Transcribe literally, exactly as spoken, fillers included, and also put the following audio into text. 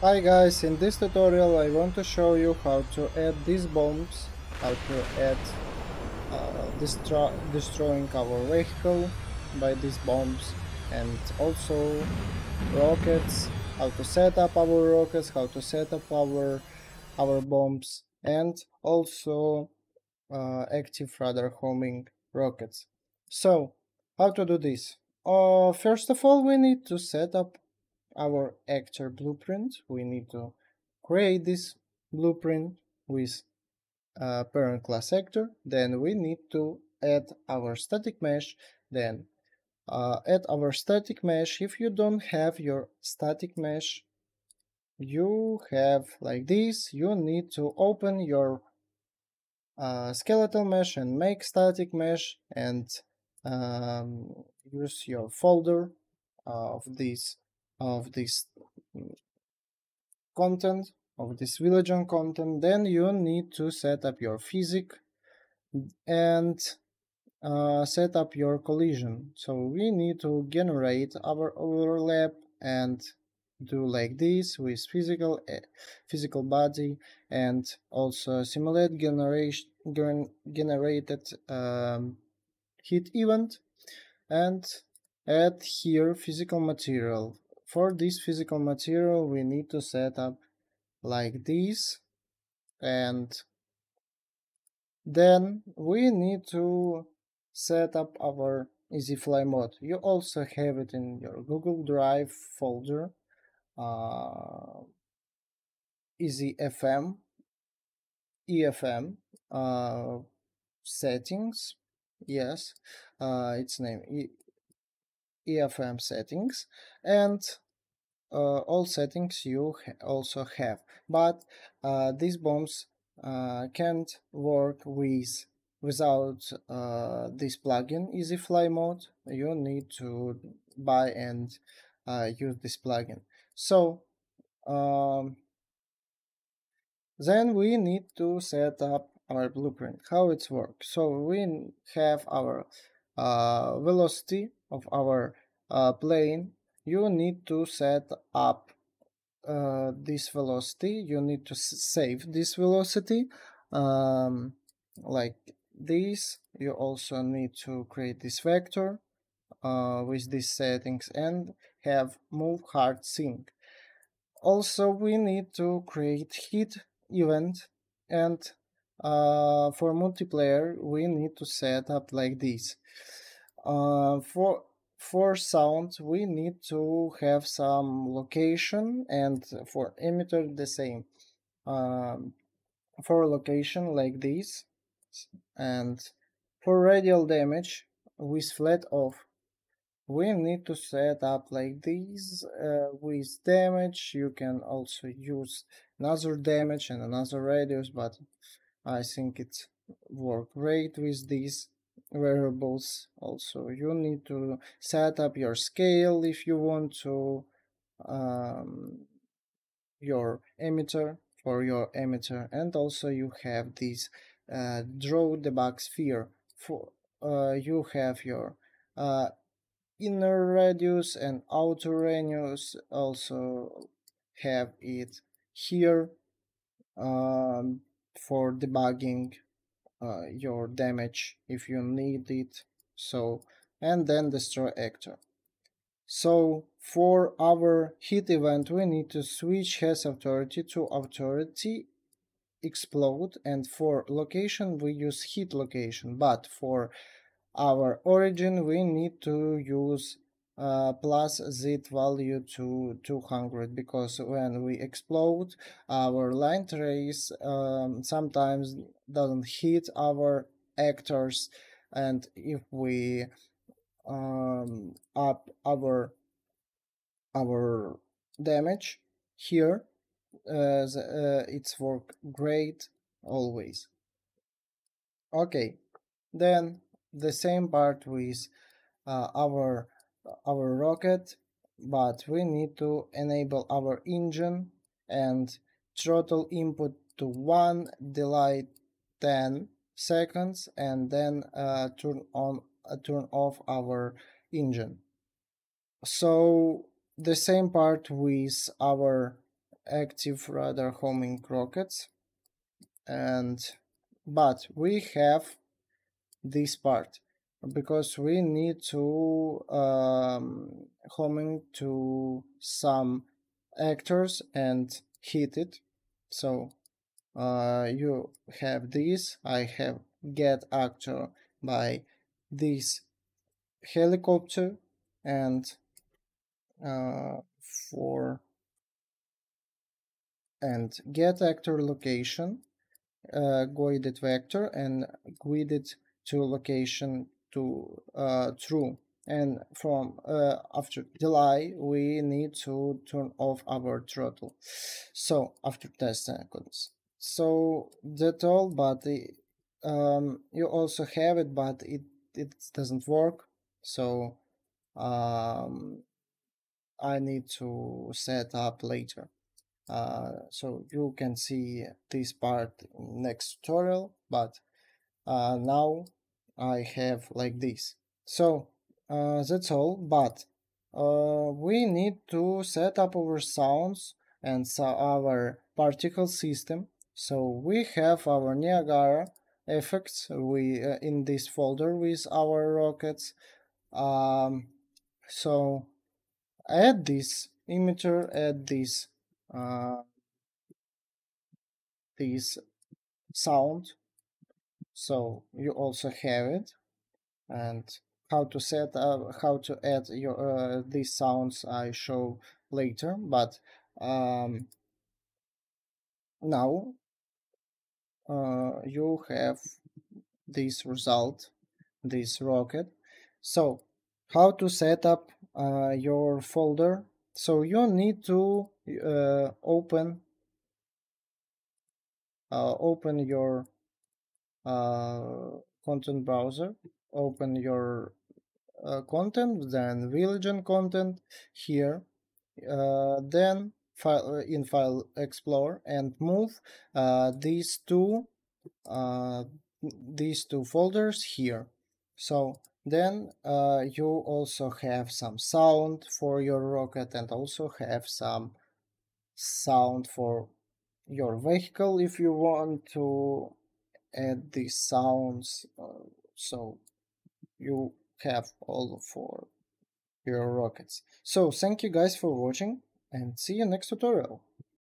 Hi guys, in this tutorial I want to show you how to add these bombs, how to add uh, destro destroying our vehicle by these bombs, and also rockets, how to set up our rockets, how to set up our our bombs, and also uh, active radar homing rockets. So how to do this? Uh, first of all, we need to set up our actor blueprint. We need to create this blueprint with uh, parent class actor, then we need to add our static mesh, then uh, add our static mesh. If you don't have your static mesh, you have like this, you need to open your uh, skeletal mesh and make static mesh and um, use your folder of this of this content, of this villager content. Then you need to set up your physics and uh, set up your collision. So we need to generate our overlap and do like this with physical physical body, and also simulate generation generated um, hit event, and add here physical material. For this physical material, we need to set up like this, and then we need to set up our EasyFly mod. You also have it in your Google Drive folder, uh, EasyFM, E F M, uh, settings, yes, uh, its name, e E F M settings, and uh, all settings you ha also have, but uh, these bombs uh, can't work with without uh, this plugin EasyFly mode. You need to buy and uh, use this plugin. So um, then we need to set up our blueprint, how it works. So we have our uh, velocity of our uh, plane. You need to set up uh, this velocity, you need to save this velocity um, like this. You also need to create this vector uh, with these settings and have move hard sync. Also we need to create hit event, and uh, for multiplayer we need to set up like this. Uh, for for sound we need to have some location, and for emitter the same. Um, for location like this, and for radial damage with flat off we need to set up like this. Uh, with damage you can also use another damage and another radius, but I think it works great with this variables. Also you need to set up your scale if you want to, um, your emitter for your emitter, and also you have this uh, draw debug sphere. For uh, you have your uh, inner radius and outer radius, also have it here um, for debugging Uh, your damage if you need it. So, and then destroy actor. So for our hit event we need to switch has authority to authority explode, and for location we use hit location, but for our origin we need to use uh, plus z value to two hundred, because when we explode our line trace um, sometimes doesn't hit our actors, and if we um, up our our damage here uh, the, uh, it's work great always. Okay, then the same part with uh, our our rocket, but we need to enable our engine and throttle input to one, delay ten seconds, and then uh, turn on uh, turn off our engine. So the same part with our active radar homing rockets, and but we have this part because we need to um, homing to some actors and hit it. So uh, you have this. I have get actor by this helicopter, and uh, for and get actor location, uh, guided vector, and guided to location to uh, true. And from uh, after delay, we need to turn off our throttle. So after ten seconds. So that's all, but it, um, you also have it, but it, it doesn't work. So um, I need to set up later. Uh, so you can see this part in next tutorial, but uh, now I have like this. So uh, that's all, but uh, we need to set up our sounds and so our particle system. So we have our Niagara effects we uh, in this folder with our rockets. Um, so add this emitter, add this uh this sound, so you also have it, and how to set up how to add your uh, these sounds I show later, but um now uh you have this result, this rocket. So how to set up uh your folder. So you need to uh, open uh, open your uh, content browser, open your uh, content, then Villagen content here, uh, then file, in File Explorer, and move uh, these two uh, these two folders here. So then uh, you also have some sound for your rocket, and also have some sound for your vehicle if you want to add these sounds. Uh, so you have all for your rockets. So thank you guys for watching, and see you next tutorial.